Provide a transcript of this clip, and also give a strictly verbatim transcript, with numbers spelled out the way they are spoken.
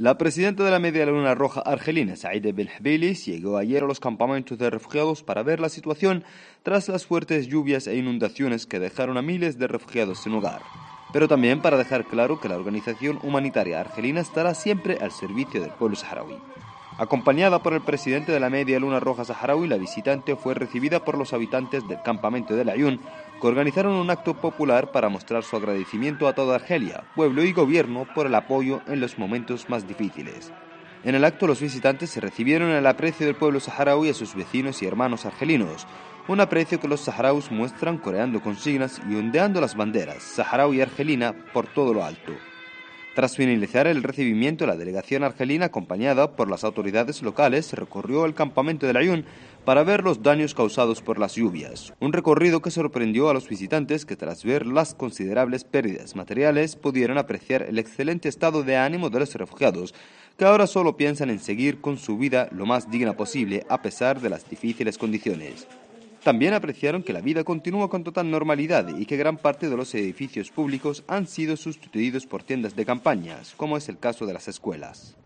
La presidenta de la Media Luna Roja argelina, Saideh Bilhbilis, llegó ayer a los campamentos de refugiados para ver la situación tras las fuertes lluvias e inundaciones que dejaron a miles de refugiados sin hogar, pero también para dejar claro que la organización humanitaria argelina estará siempre al servicio del pueblo saharaui. Acompañada por el presidente de la Media Luna Roja saharaui, la visitante fue recibida por los habitantes del campamento del Aiún, que organizaron un acto popular para mostrar su agradecimiento a toda Argelia, pueblo y gobierno por el apoyo en los momentos más difíciles. En el acto, los visitantes recibieron el aprecio del pueblo saharaui a sus vecinos y hermanos argelinos, un aprecio que los saharauis muestran coreando consignas y ondeando las banderas saharaui y argelina por todo lo alto. Tras finalizar el recibimiento, la delegación argelina, acompañada por las autoridades locales, recorrió el campamento del Aiún para ver los daños causados por las lluvias. Un recorrido que sorprendió a los visitantes que, tras ver las considerables pérdidas materiales, pudieron apreciar el excelente estado de ánimo de los refugiados, que ahora solo piensan en seguir con su vida lo más digna posible a pesar de las difíciles condiciones. También apreciaron que la vida continúa con total normalidad y que gran parte de los edificios públicos han sido sustituidos por tiendas de campañas, como es el caso de las escuelas.